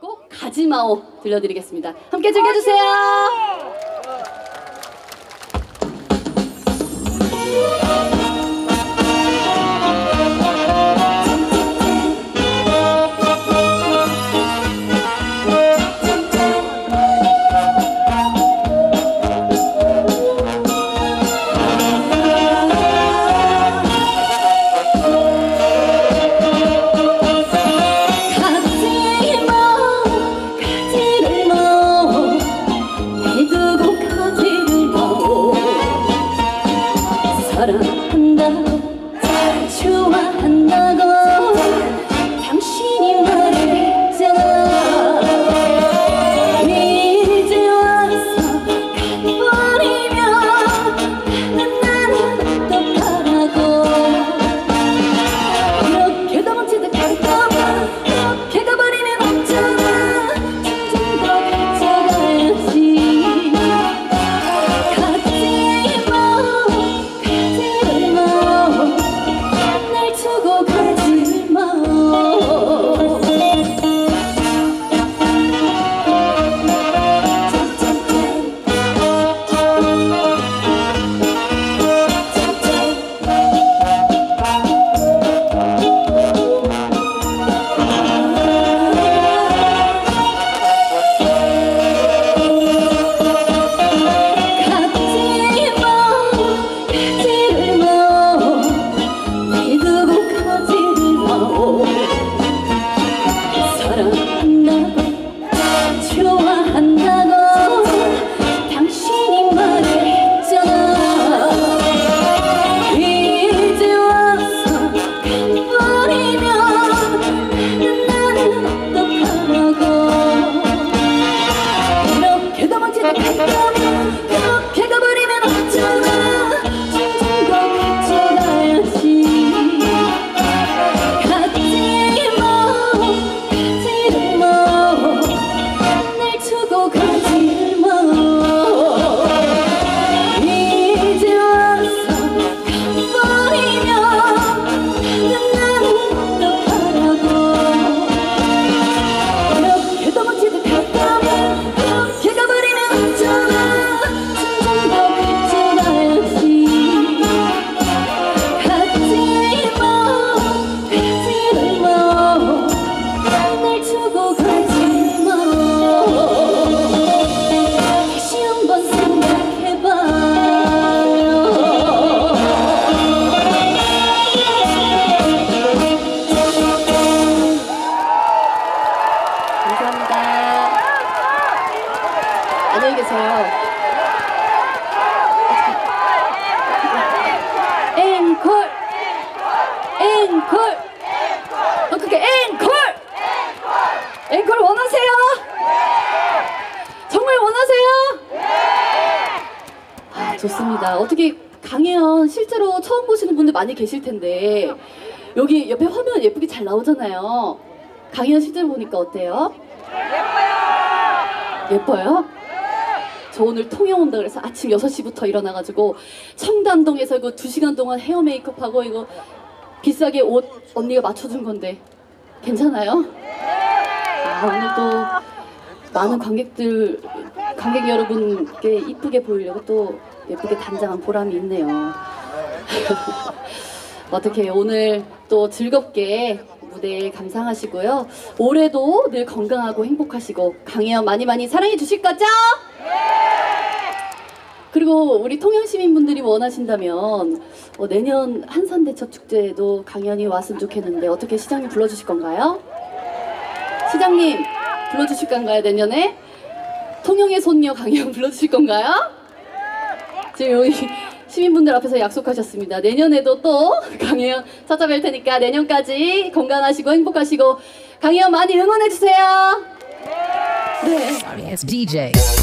꼭 가지마오 들려드리겠습니다. 함께 즐겨주세요. 사랑한다고 좋아한다고 당신이 말을 했잖아. 이제 와서 가버리면 나는 어떡하라고. 이렇게 도망치듯 갈까봐 이렇게 가버리면 없잖아. 점점 더 가져가야지. 안녕히 계세요. 앵콜! 앵콜! 어떻게 앵콜! 앵콜 원하세요? 정말 원하세요? 아, 좋습니다. 어떻게 강혜연 실제로 처음 보시는 분들 많이 계실 텐데 여기 옆에 화면 예쁘게 잘 나오잖아요. 강혜연 실제로 보니까 어때요? 예뻐요? 저 오늘 통영 온다 그래서 아침 6시부터 일어나가지고 청담동에서 이거 2시간 동안 헤어 메이크업하고 이거 비싸게 옷 언니가 맞춰준 건데 괜찮아요? 아, 오늘 또 많은 관객 여러분께 이쁘게 보이려고 또 예쁘게 단장한 보람이 있네요. 어떻게 오늘 또 즐겁게 무대 감상하시고요. 올해도 늘 건강하고 행복하시고 강혜연 많이 사랑해 주실 거죠? 그리고 우리 통영 시민분들이 원하신다면 내년 한산대첩축제에도 강연이 왔으면 좋겠는데 어떻게 시장님 불러주실 건가요? 시장님 불러주실 건가요? 내년에? 통영의 손녀 강연 불러주실 건가요? 지금 여기 시민분들 앞에서 약속하셨습니다. 내년에도 또 강혜연 찾아뵐 테니까 내년까지 건강하시고 행복하시고 강혜연 많이 응원해주세요. 네.